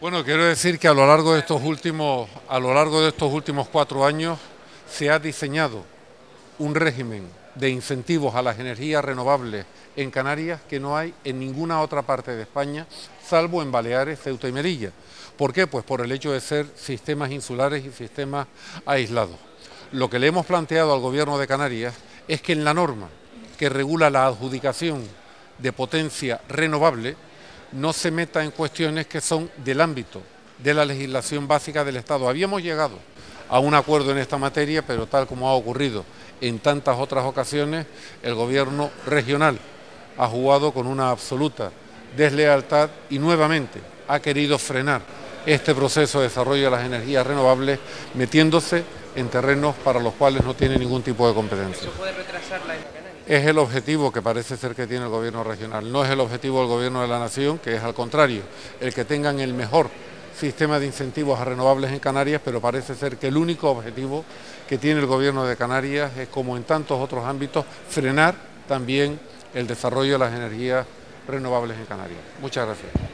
Bueno, quiero decir que a lo largo de estos últimos 4 años se ha diseñado un régimen de incentivos a las energías renovables en Canarias que no hay en ninguna otra parte de España, salvo en Baleares, Ceuta y Melilla. ¿Por qué? Pues por el hecho de ser sistemas insulares y sistemas aislados. Lo que le hemos planteado al Gobierno de Canarias es que en la norma que regula la adjudicación de potencia renovable no se meta en cuestiones que son del ámbito de la legislación básica del Estado. Habíamos llegado a un acuerdo en esta materia, pero tal como ha ocurrido en tantas otras ocasiones, el Gobierno regional ha jugado con una absoluta deslealtad y nuevamente ha querido frenar este proceso de desarrollo de las energías renovables metiéndose en terrenos para los cuales no tiene ningún tipo de competencia. ¿Eso puede retrasar la energía? Es el objetivo que parece ser que tiene el Gobierno regional, no es el objetivo del Gobierno de la Nación, que es al contrario, el que tengan el mejor sistema de incentivos a renovables en Canarias, pero parece ser que el único objetivo que tiene el Gobierno de Canarias es, como en tantos otros ámbitos, frenar también el desarrollo de las energías renovables en Canarias. Muchas gracias.